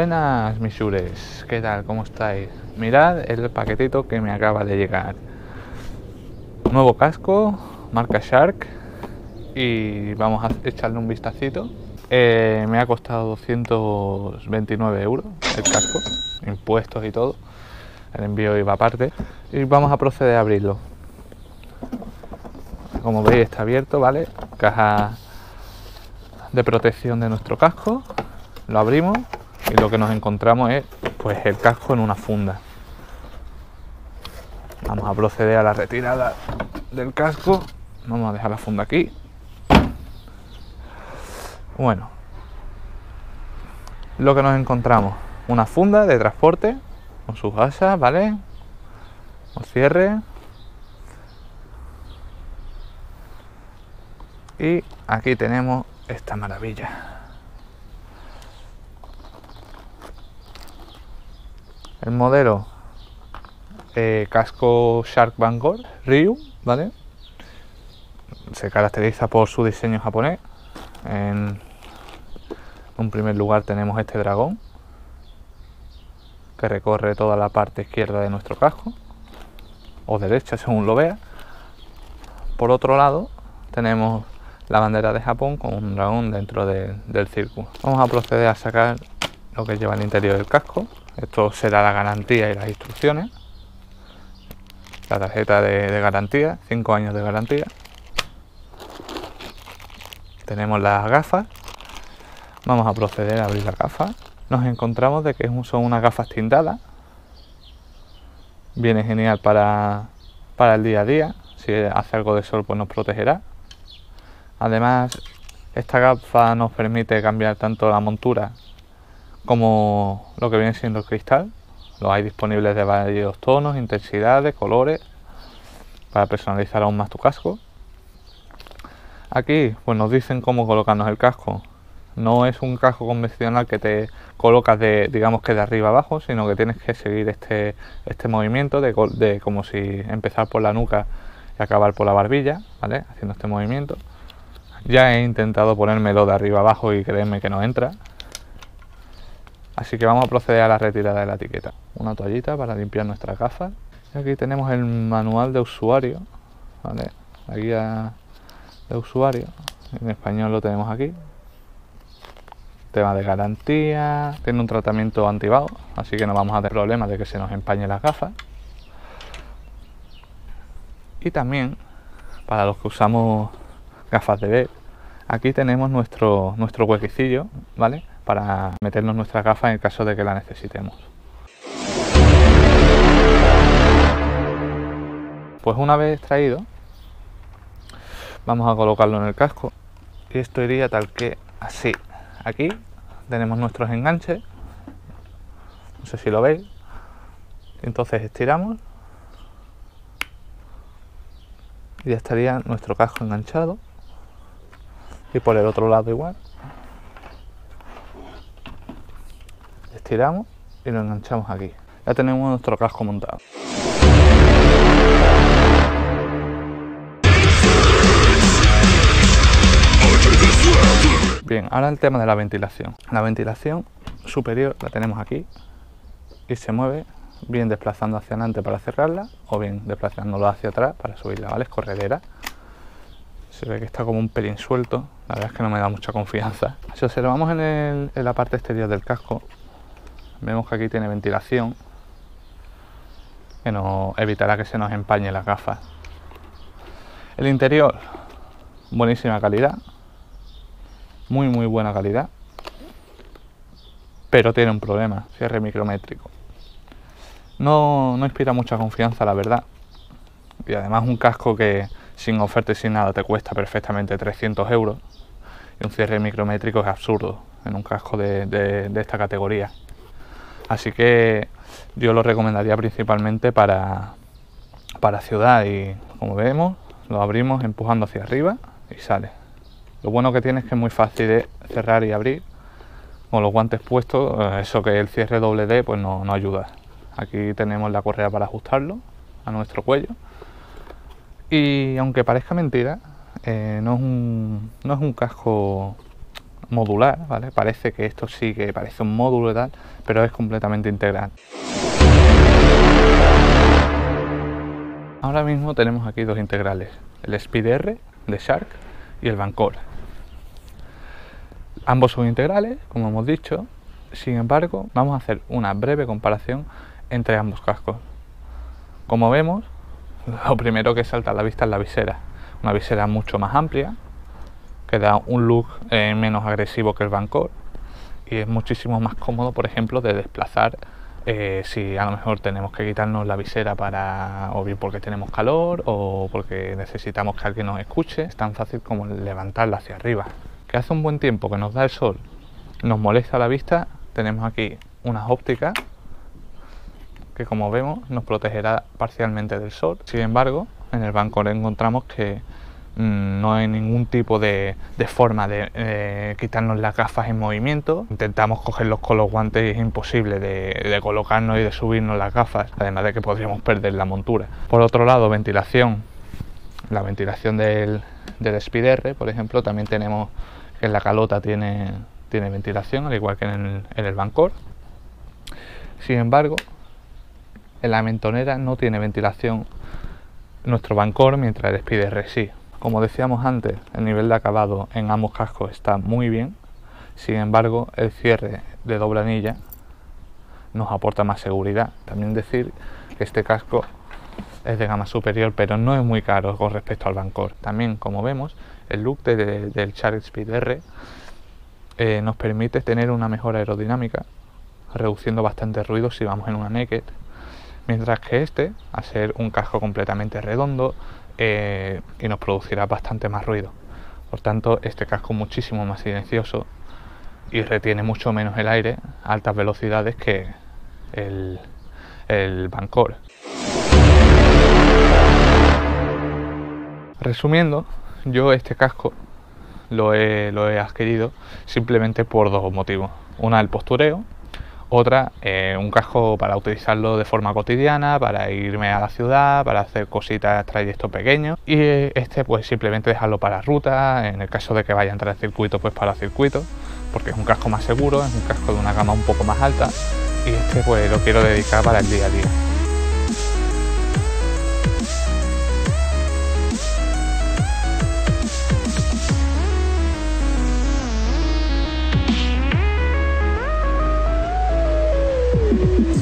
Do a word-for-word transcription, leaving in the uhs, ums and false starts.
Buenas, misures, ¿qué tal? ¿Cómo estáis? Mirad el paquetito que me acaba de llegar. Nuevo casco, marca Shark, y vamos a echarle un vistacito. Eh, me ha costado doscientos veintinueve euros el casco, impuestos y todo. El envío iba aparte. Y vamos a proceder a abrirlo. Como veis, está abierto, ¿vale? Caja de protección de nuestro casco. Lo abrimos y lo que nos encontramos es pues el casco en una funda. Vamos a proceder a la retirada del casco. Vamos a dejar la funda aquí. Bueno, lo que nos encontramos, una funda de transporte con sus asas, ¿vale? Un cierre. Y aquí tenemos esta maravilla. El modelo, eh, casco Shark Vancore Ryu, ¿vale? Se caracteriza por su diseño japonés. En un primer lugar tenemos este dragón, que recorre toda la parte izquierda de nuestro casco, o derecha según lo vea. Por otro lado tenemos la bandera de Japón con un dragón dentro de, del círculo. Vamos a proceder a sacar lo que lleva el interior del casco. Esto será la garantía y las instrucciones. La tarjeta de, de garantía, cinco años de garantía. Tenemos las gafas. Vamos a proceder a abrir las gafas. Nos encontramos de que son unas gafas tintadas. Viene genial para, para el día a día. Si hace algo de sol, pues nos protegerá. Además, esta gafa nos permite cambiar tanto la montura como lo que viene siendo el cristal. Los hay disponibles de varios tonos, intensidades, colores, para personalizar aún más tu casco. Aquí pues nos dicen cómo colocarnos el casco. No es un casco convencional que te colocas de, digamos que de arriba abajo, sino que tienes que seguir este, este movimiento de, de como si empezar por la nuca y acabar por la barbilla, ¿vale? Haciendo este movimiento. Ya he intentado ponérmelo de arriba abajo y créeme que no entra. Así que vamos a proceder a la retirada de la etiqueta. Una toallita para limpiar nuestras gafas. Y aquí tenemos el manual de usuario, ¿vale? La guía de usuario. En español lo tenemos aquí. Tema de garantía. Tiene un tratamiento antivaho, así que no vamos a tener problemas de que se nos empañen las gafas. Y también, para los que usamos gafas de ver, aquí tenemos nuestro, nuestro huequecillo, ¿vale? Para meternos nuestras gafas en caso de que la necesitemos. Pues una vez traído, vamos a colocarlo en el casco y esto iría tal que así. Aquí tenemos nuestros enganches, no sé si lo veis. Entonces estiramos y ya estaría nuestro casco enganchado, y por el otro lado igual. Tiramos y lo enganchamos aquí. Ya tenemos nuestro casco montado. Bien, ahora el tema de la ventilación. La ventilación superior la tenemos aquí y se mueve bien desplazando hacia adelante para cerrarla o bien desplazándola hacia atrás para subirla, ¿vale? Es corredera. Se ve que está como un pelín suelto. La verdad es que no me da mucha confianza. Si observamos en, el, en la parte exterior del casco, vemos que aquí tiene ventilación, que nos evitará que se nos empañen las gafas. El interior, buenísima calidad, muy muy buena calidad, pero tiene un problema: cierre micrométrico. No, no inspira mucha confianza, la verdad. Y además un casco que sin oferta y sin nada te cuesta perfectamente trescientos euros, y un cierre micrométrico es absurdo en un casco de, de, de esta categoría. Así que yo lo recomendaría principalmente para, para ciudad, y como vemos lo abrimos empujando hacia arriba y sale. Lo bueno que tiene es que es muy fácil de cerrar y abrir. Con los guantes puestos, eso que el cierre doble D pues no, no ayuda. Aquí tenemos la correa para ajustarlo a nuestro cuello. Y aunque parezca mentira, eh, no, es un, no es un casco modular, ¿vale? Parece que esto sí que parece un módulo y tal, pero es completamente integral. Ahora mismo tenemos aquí dos integrales, el Speed R de Shark y el Vancore. Ambos son integrales, como hemos dicho, sin embargo, vamos a hacer una breve comparación entre ambos cascos. Como vemos, lo primero que salta a la vista es la visera, una visera mucho más amplia, que da un look eh, menos agresivo que el Vancore y es muchísimo más cómodo, por ejemplo, de desplazar eh, si a lo mejor tenemos que quitarnos la visera para, o bien porque tenemos calor o porque necesitamos que alguien nos escuche. Es tan fácil como levantarla hacia arriba. Que hace un buen tiempo que nos da el sol, nos molesta la vista, tenemos aquí unas ópticas que, como vemos, nos protegerá parcialmente del sol. Sin embargo, en el Vancore encontramos que no hay ningún tipo de, de forma de eh, quitarnos las gafas en movimiento. Intentamos cogerlos con los guantes y es imposible de, de colocarnos y de subirnos las gafas, además de que podríamos perder la montura. Por otro lado, ventilación. La ventilación del, del Speed R, por ejemplo, también tenemos que en la calota tiene, tiene ventilación, al igual que en el, en el Vancore. Sin embargo, en la mentonera no tiene ventilación nuestro Vancore, mientras el Speed R sí. Como decíamos antes, el nivel de acabado en ambos cascos está muy bien, sin embargo el cierre de doble anilla nos aporta más seguridad. También decir que este casco es de gama superior, pero no es muy caro con respecto al Vancore. También, como vemos, el look de, de, del Shark Speed R eh, nos permite tener una mejora aerodinámica, reduciendo bastante ruido si vamos en una naked, mientras que este, al ser un casco completamente redondo, Eh, y nos producirá bastante más ruido. Por tanto, este casco es muchísimo más silencioso y retiene mucho menos el aire a altas velocidades que el, el Vancore. Resumiendo, yo este casco lo he, lo he adquirido simplemente por dos motivos. Una, el postureo. Otra, eh, un casco para utilizarlo de forma cotidiana, para irme a la ciudad, para hacer cositas, trayectos pequeños. Y eh, este, pues simplemente dejarlo para ruta, en el caso de que vaya a entrar al circuito, pues para circuito, porque es un casco más seguro, es un casco de una gama un poco más alta. Y este, pues lo quiero dedicar para el día a día. Thank you.